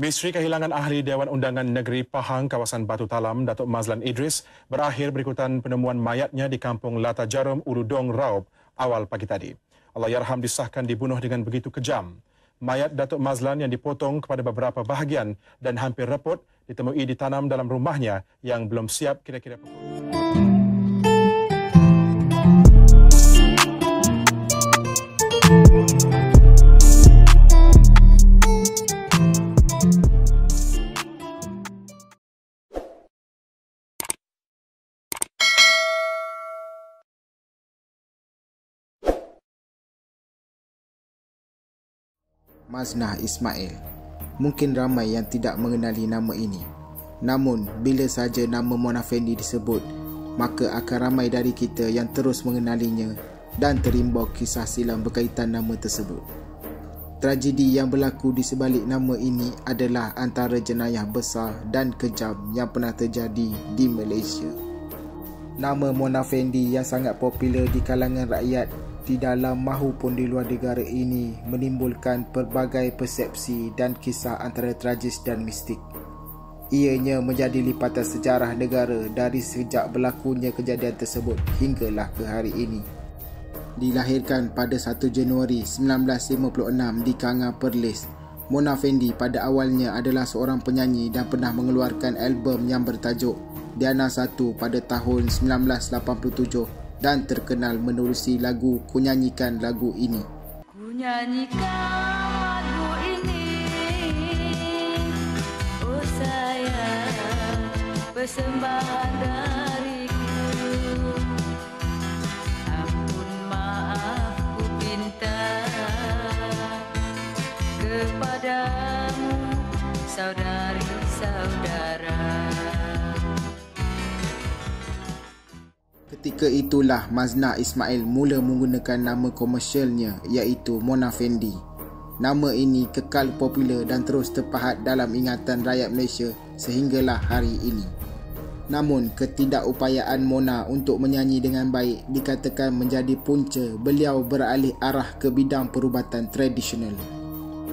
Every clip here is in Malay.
Misteri kehilangan ahli Dewan Undangan Negeri Pahang kawasan Batu Talam, Datuk Mazlan Idris, berakhir berikutan penemuan mayatnya di Kampung Lata Jarum, Hulu Dong, Raub awal pagi tadi. Allahyarham disahkan dibunuh dengan begitu kejam. Mayat Datuk Mazlan yang dipotong kepada beberapa bahagian dan hampir reput ditemui ditanam dalam rumahnya yang belum siap kira-kira pukul. Maznah Ismail. Mungkin ramai yang tidak mengenali nama ini. Namun, bila saja nama Mona Fandey disebut, maka akan ramai dari kita yang terus mengenalinya dan terimbau kisah silam berkaitan nama tersebut. Tragedi yang berlaku di sebalik nama ini adalah antara jenayah besar dan kejam yang pernah terjadi di Malaysia. Nama Mona Fandey yang sangat popular di kalangan rakyat di dalam mahupun di luar negara ini menimbulkan pelbagai persepsi dan kisah antara tragis dan mistik. Ianya menjadi lipatan sejarah negara dari sejak berlakunya kejadian tersebut hinggalah ke hari ini. Dilahirkan pada 1 Januari 1956 di Kangar, Perlis, Mona Fandey pada awalnya adalah seorang penyanyi dan pernah mengeluarkan album yang bertajuk Diana 1 pada tahun 1987. Dan terkenal menerusi lagu Kunyanyikan Lagu Ini. Kunyanyikan lagu ini, oh sayang, persembahan dariku. Ampun maaf ku pinta kepadamu, saudari-saudara. Ketika itulah Maznah Ismail mula menggunakan nama komersialnya iaitu Mona Fandey. Nama ini kekal popular dan terus terpahat dalam ingatan rakyat Malaysia sehinggalah hari ini. Namun, ketidakupayaan Mona untuk menyanyi dengan baik dikatakan menjadi punca beliau beralih arah ke bidang perubatan tradisional.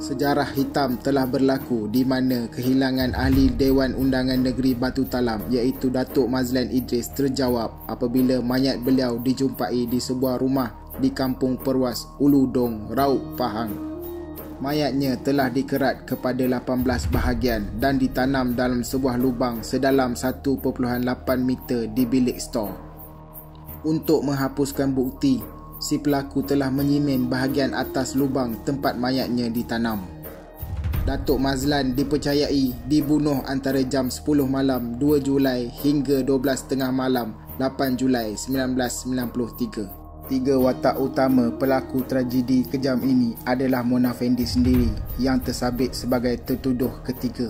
Sejarah hitam telah berlaku di mana kehilangan ahli Dewan Undangan Negeri Batu Talam iaitu Datuk Mazlan Idris terjawab apabila mayat beliau dijumpai di sebuah rumah di Kampung Perwas, Hulu Dong, Raub, Pahang. Mayatnya telah dikerat kepada 18 bahagian dan ditanam dalam sebuah lubang sedalam 1.8 meter di bilik stor. Untuk menghapuskan bukti, si pelaku telah menyimen bahagian atas lubang tempat mayatnya ditanam. Datuk Mazlan dipercayai dibunuh antara jam 10 malam 2 Julai hingga 12.30 malam 8 Julai 1993. Tiga watak utama pelaku tragedi kejam ini adalah Mona Fandey sendiri yang tersabit sebagai tertuduh ketiga.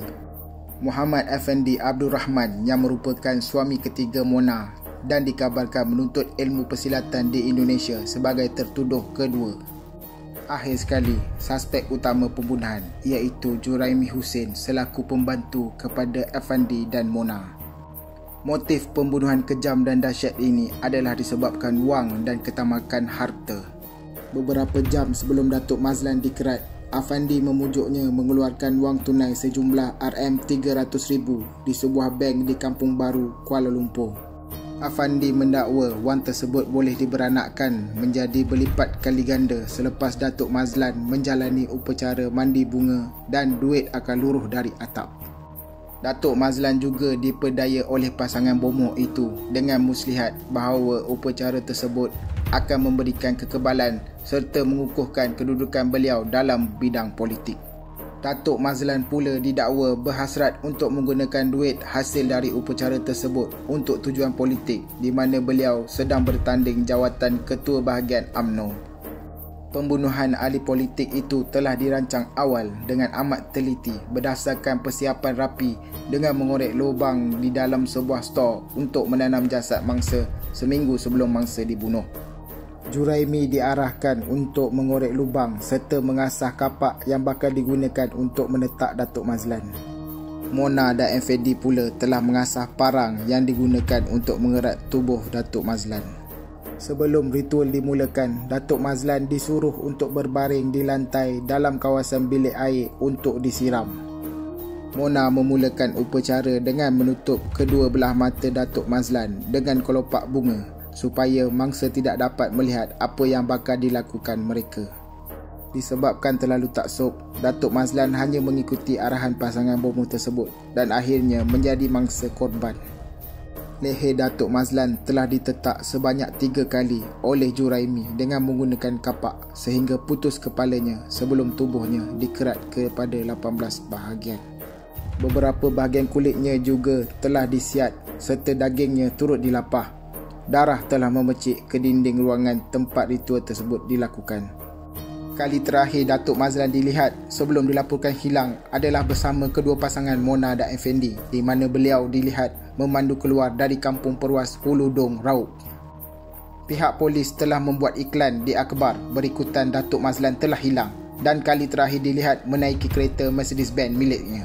Muhammad Fendi Abdul Rahman yang merupakan suami ketiga Mona dan dikabarkan menuntut ilmu persilatan di Indonesia sebagai tertuduh kedua. Akhir sekali, suspek utama pembunuhan iaitu Juraimi Hussein selaku pembantu kepada Affandi dan Mona. Motif pembunuhan kejam dan dahsyat ini adalah disebabkan wang dan ketamakan harta. Beberapa jam sebelum Datuk Mazlan dikerat, Affandi memujuknya mengeluarkan wang tunai sejumlah RM300,000 di sebuah bank di Kampung Baru, Kuala Lumpur. Affandi mendakwa wang tersebut boleh diberanakkan menjadi berlipat kali ganda selepas Datuk Mazlan menjalani upacara mandi bunga dan duit akan luruh dari atap. Datuk Mazlan juga diperdaya oleh pasangan bomoh itu dengan muslihat bahawa upacara tersebut akan memberikan kekebalan serta mengukuhkan kedudukan beliau dalam bidang politik. Datuk Mazlan pula didakwa berhasrat untuk menggunakan duit hasil dari upacara tersebut untuk tujuan politik di mana beliau sedang bertanding jawatan Ketua Bahagian UMNO. Pembunuhan ahli politik itu telah dirancang awal dengan amat teliti berdasarkan persiapan rapi dengan mengorek lubang di dalam sebuah stor untuk menanam jasad mangsa seminggu sebelum mangsa dibunuh. Juraimi diarahkan untuk mengorek lubang serta mengasah kapak yang bakal digunakan untuk menetak Datuk Mazlan. Mona dan Fendi pula telah mengasah parang yang digunakan untuk mengerat tubuh Datuk Mazlan. Sebelum ritual dimulakan, Datuk Mazlan disuruh untuk berbaring di lantai dalam kawasan bilik air untuk disiram. Mona memulakan upacara dengan menutup kedua belah mata Datuk Mazlan dengan kelopak bunga supaya mangsa tidak dapat melihat apa yang bakal dilakukan mereka. Disebabkan terlalu taksub, Datuk Mazlan hanya mengikuti arahan pasangan bomoh tersebut dan akhirnya menjadi mangsa korban. Leher Datuk Mazlan telah ditetak sebanyak 3 kali oleh Juraimi dengan menggunakan kapak sehingga putus kepalanya sebelum tubuhnya dikerat kepada 18 bahagian. Beberapa bahagian kulitnya juga telah disiat serta dagingnya turut dilapah. Darah telah memecik ke dinding ruangan tempat ritual tersebut dilakukan. Kali terakhir Datuk Mazlan dilihat sebelum dilaporkan hilang adalah bersama kedua pasangan Mona dan Affandi, di mana beliau dilihat memandu keluar dari Kampung Perwas Hulu Dong, Raub. Pihak polis telah membuat iklan di akhbar berikutan Datuk Mazlan telah hilang dan kali terakhir dilihat menaiki kereta Mercedes-Benz miliknya.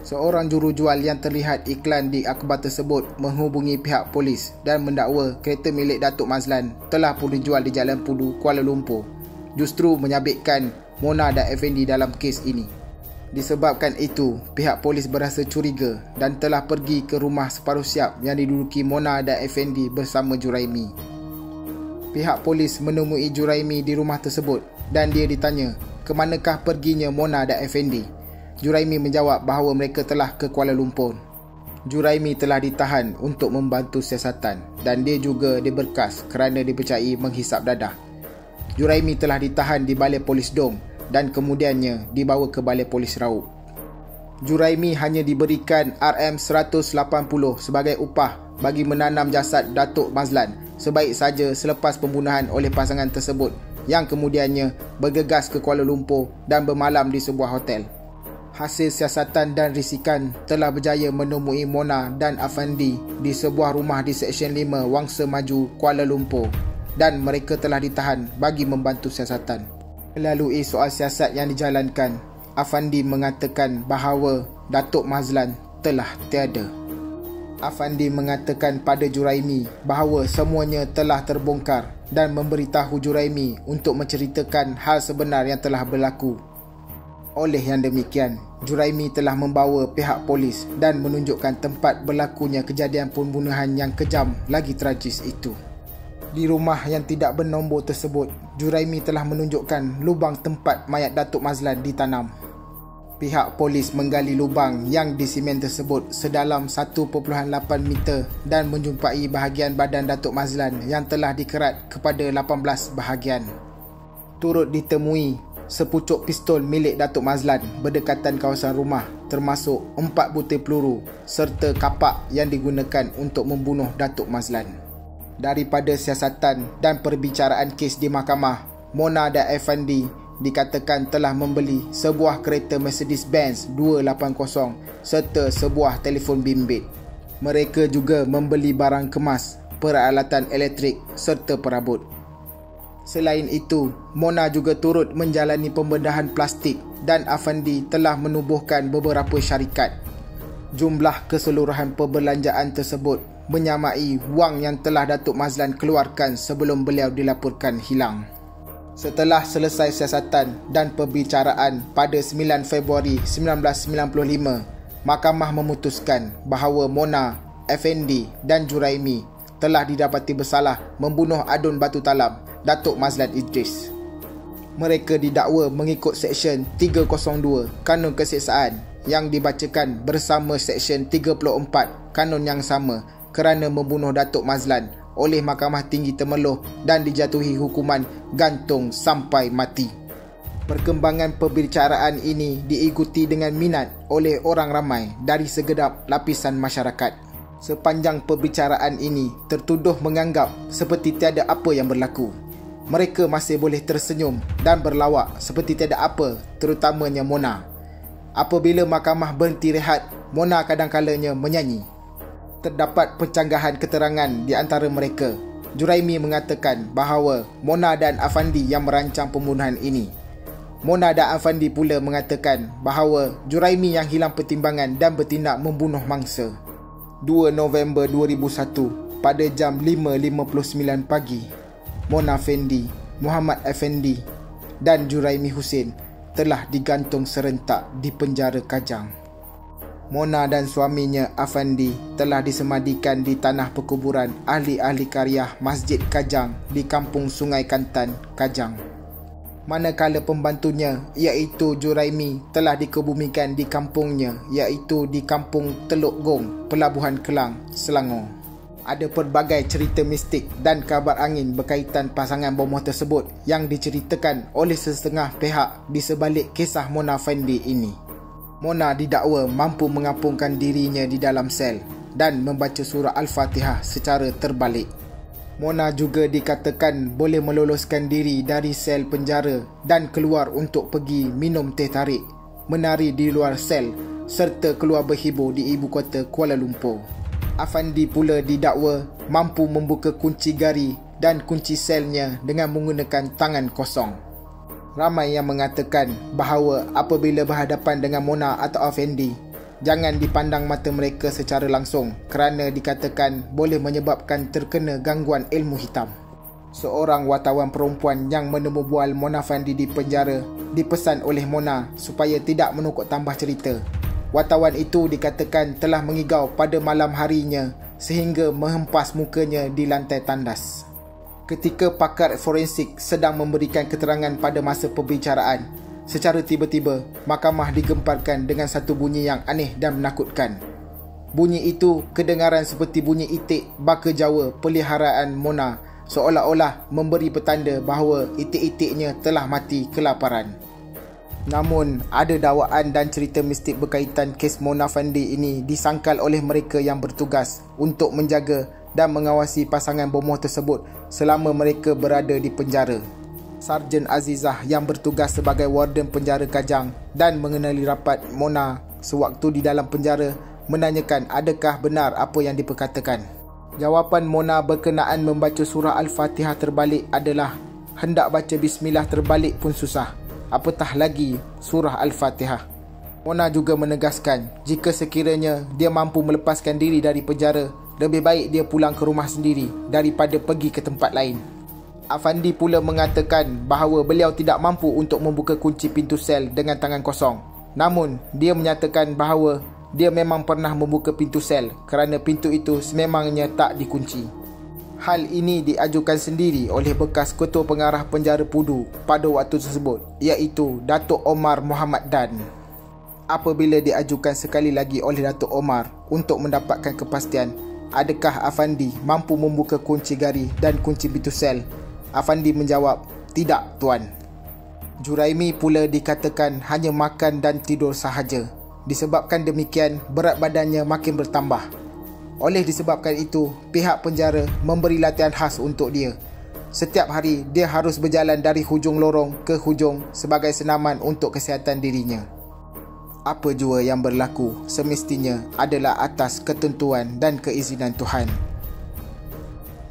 Seorang jurujual yang terlihat iklan di akhbar tersebut menghubungi pihak polis dan mendakwa kereta milik Datuk Mazlan telah pun dijual di Jalan Pudu, Kuala Lumpur, justru menyabitkan Mona dan Affandi dalam kes ini. Disebabkan itu, pihak polis berasa curiga dan telah pergi ke rumah separuh siap yang diduduki Mona dan Affandi bersama Juraimi. Pihak polis menemui Juraimi di rumah tersebut dan dia ditanya, ke manakah perginya Mona dan Affandi? Juraimi menjawab bahawa mereka telah ke Kuala Lumpur. Juraimi telah ditahan untuk membantu siasatan dan dia juga diberkas kerana dipercayai menghisap dadah. Juraimi telah ditahan di Balai Polis Dong dan kemudiannya dibawa ke Balai Polis Raub. Juraimi hanya diberikan RM180 sebagai upah bagi menanam jasad Datuk Mazlan sebaik saja selepas pembunuhan oleh pasangan tersebut yang kemudiannya bergegas ke Kuala Lumpur dan bermalam di sebuah hotel. Hasil siasatan dan risikan telah berjaya menemui Mona dan Affandi di sebuah rumah di Seksyen 5 Wangsa Maju, Kuala Lumpur, dan mereka telah ditahan bagi membantu siasatan. Melalui soal siasat yang dijalankan, Affandi mengatakan bahawa Datuk Mazlan telah tiada. Affandi mengatakan pada Juraimi bahawa semuanya telah terbongkar dan memberitahu Juraimi untuk menceritakan hal sebenar yang telah berlaku. Oleh yang demikian, Juraimi telah membawa pihak polis dan menunjukkan tempat berlakunya kejadian pembunuhan yang kejam lagi tragis itu. Di rumah yang tidak bernombor tersebut, Juraimi telah menunjukkan lubang tempat mayat Datuk Mazlan ditanam. Pihak polis menggali lubang yang disimen tersebut sedalam 1.8 meter dan menjumpai bahagian badan Datuk Mazlan yang telah dikerat kepada 18 bahagian. Turut ditemui sepucuk pistol milik Datuk Mazlan berdekatan kawasan rumah, termasuk 4 butir peluru serta kapak yang digunakan untuk membunuh Datuk Mazlan. Daripada siasatan dan perbicaraan kes di mahkamah, Mona dan Affandi dikatakan telah membeli sebuah kereta Mercedes-Benz 280 serta sebuah telefon bimbit. Mereka juga membeli barang kemas, peralatan elektrik serta perabot. Selain itu, Mona juga turut menjalani pembedahan plastik dan Affandi telah menubuhkan beberapa syarikat. Jumlah keseluruhan perbelanjaan tersebut menyamai wang yang telah Datuk Mazlan keluarkan sebelum beliau dilaporkan hilang. Setelah selesai siasatan dan perbicaraan pada 9 Februari 1995, mahkamah memutuskan bahawa Mona, Affandi dan Juraimi telah didapati bersalah membunuh ADUN Batu Talam, Datuk Mazlan Idris. Mereka didakwa mengikut Seksyen 302 Kanun Keseksaan yang dibacakan bersama Seksyen 34 Kanun yang sama kerana membunuh Datuk Mazlan oleh Mahkamah Tinggi Temerloh dan dijatuhi hukuman gantung sampai mati. Perkembangan perbicaraan ini diikuti dengan minat oleh orang ramai dari segenap lapisan masyarakat. Sepanjang perbicaraan ini, tertuduh menganggap seperti tiada apa yang berlaku. Mereka masih boleh tersenyum dan berlawak seperti tiada apa, terutamanya Mona. Apabila mahkamah berhenti rehat, Mona kadang-kalanya menyanyi. Terdapat percanggahan keterangan di antara mereka. Juraimi mengatakan bahawa Mona dan Affandi yang merancang pembunuhan ini. Mona dan Affandi pula mengatakan bahawa Juraimi yang hilang pertimbangan dan bertindak membunuh mangsa. 2 November 2001 pada jam 5.59 pagi, Mona Fandey, Muhammad Fendi dan Juraimi Hussein telah digantung serentak di Penjara Kajang. Mona dan suaminya Affandi telah disemadikan di tanah perkuburan ahli-ahli karyah Masjid Kajang di Kampung Sungai Kantan, Kajang. Manakala pembantunya iaitu Juraimi telah dikebumikan di kampungnya iaitu di Kampung Teluk Gong, Pelabuhan Kelang, Selangor. Ada pelbagai cerita mistik dan kabar angin berkaitan pasangan bomoh tersebut yang diceritakan oleh setengah pihak di sebalik kisah Mona Fandey ini. Mona didakwa mampu mengapungkan dirinya di dalam sel dan membaca surah Al-Fatihah secara terbalik. Mona juga dikatakan boleh meloloskan diri dari sel penjara dan keluar untuk pergi minum teh tarik, menari di luar sel serta keluar berhibur di ibu kota Kuala Lumpur. Affandi pula didakwa mampu membuka kunci gari dan kunci selnya dengan menggunakan tangan kosong. Ramai yang mengatakan bahawa apabila berhadapan dengan Mona atau Affandi, jangan dipandang mata mereka secara langsung kerana dikatakan boleh menyebabkan terkena gangguan ilmu hitam. Seorang wartawan perempuan yang menemu bual Mona Fandey di penjara dipesan oleh Mona supaya tidak menukuk tambah cerita. Wartawan itu dikatakan telah mengigau pada malam harinya sehingga menghempas mukanya di lantai tandas. Ketika pakar forensik sedang memberikan keterangan pada masa perbicaraan, secara tiba-tiba mahkamah digemparkan dengan satu bunyi yang aneh dan menakutkan. Bunyi itu kedengaran seperti bunyi itik baka Jawa peliharaan Mona, seolah-olah memberi petanda bahawa itik-itiknya telah mati kelaparan. Namun, ada dakwaan dan cerita mistik berkaitan kes Mona Fandey ini disangkal oleh mereka yang bertugas untuk menjaga dan mengawasi pasangan bomoh tersebut selama mereka berada di penjara. Sarjan Azizah yang bertugas sebagai warden penjara Kajang dan mengenali rapat Mona sewaktu di dalam penjara menanyakan adakah benar apa yang diperkatakan. Jawapan Mona berkenaan membaca surah Al-Fatihah terbalik adalah hendak baca Bismillah terbalik pun susah, apatah lagi surah Al-Fatihah. Mona juga menegaskan jika sekiranya dia mampu melepaskan diri dari penjara, lebih baik dia pulang ke rumah sendiri daripada pergi ke tempat lain. Affandi pula mengatakan bahawa beliau tidak mampu untuk membuka kunci pintu sel dengan tangan kosong. Namun, dia menyatakan bahawa dia memang pernah membuka pintu sel kerana pintu itu sememangnya tak dikunci. Hal ini diajukan sendiri oleh bekas ketua pengarah penjara Pudu pada waktu tersebut iaitu Dato' Omar Muhammad Dan. Apabila diajukan sekali lagi oleh Dato' Omar untuk mendapatkan kepastian adakah Affandi mampu membuka kunci gari dan kunci pintu sel, Affandi menjawab, "Tidak, Tuan." Juraimi pula dikatakan hanya makan dan tidur sahaja. Disebabkan demikian, berat badannya makin bertambah. Oleh disebabkan itu, pihak penjara memberi latihan khas untuk dia. Setiap hari, dia harus berjalan dari hujung lorong ke hujung sebagai senaman untuk kesihatan dirinya. Apa jua yang berlaku semestinya adalah atas ketentuan dan keizinan Tuhan.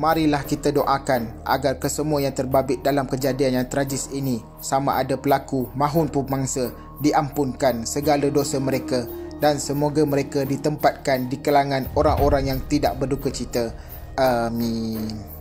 Marilah kita doakan agar kesemua yang terbabit dalam kejadian yang tragis ini, sama ada pelaku mahun pemangsa, diampunkan segala dosa mereka dan semoga mereka ditempatkan di kalangan orang-orang yang tidak berduka cita. Amin.